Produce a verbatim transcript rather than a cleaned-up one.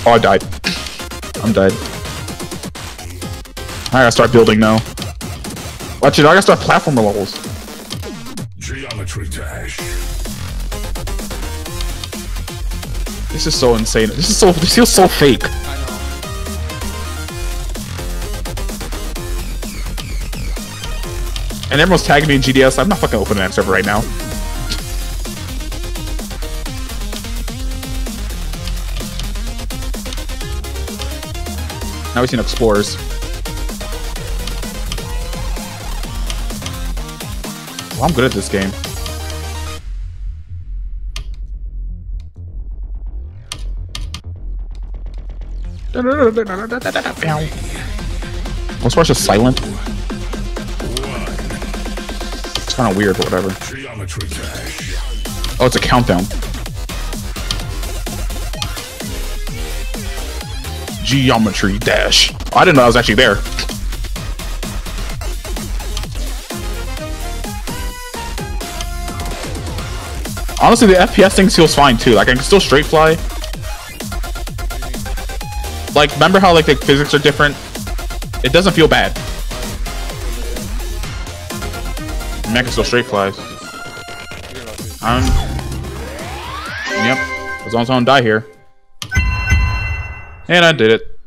Oh, I died. I'm dead. I gotta start building now. Watch it, I gotta start platformer levels. Geometry Dash. This is so insane. This is so. This feels so fake. I know. And everyone's tagging me in G D S. I'm not fucking opening that server right now. Now we've seen explorers. Well, I'm good at this game. Let's watch a silent. It's kind of weird, but whatever. Oh, it's a countdown. Geometry Dash. Oh, I didn't know I was actually there. Honestly, the F P S thing feels fine too. Like I can still straight fly. Like remember how like the physics are different? It doesn't feel bad. I mean, I can still straight fly. Um. Yep. As long as I don't die here. And I did it.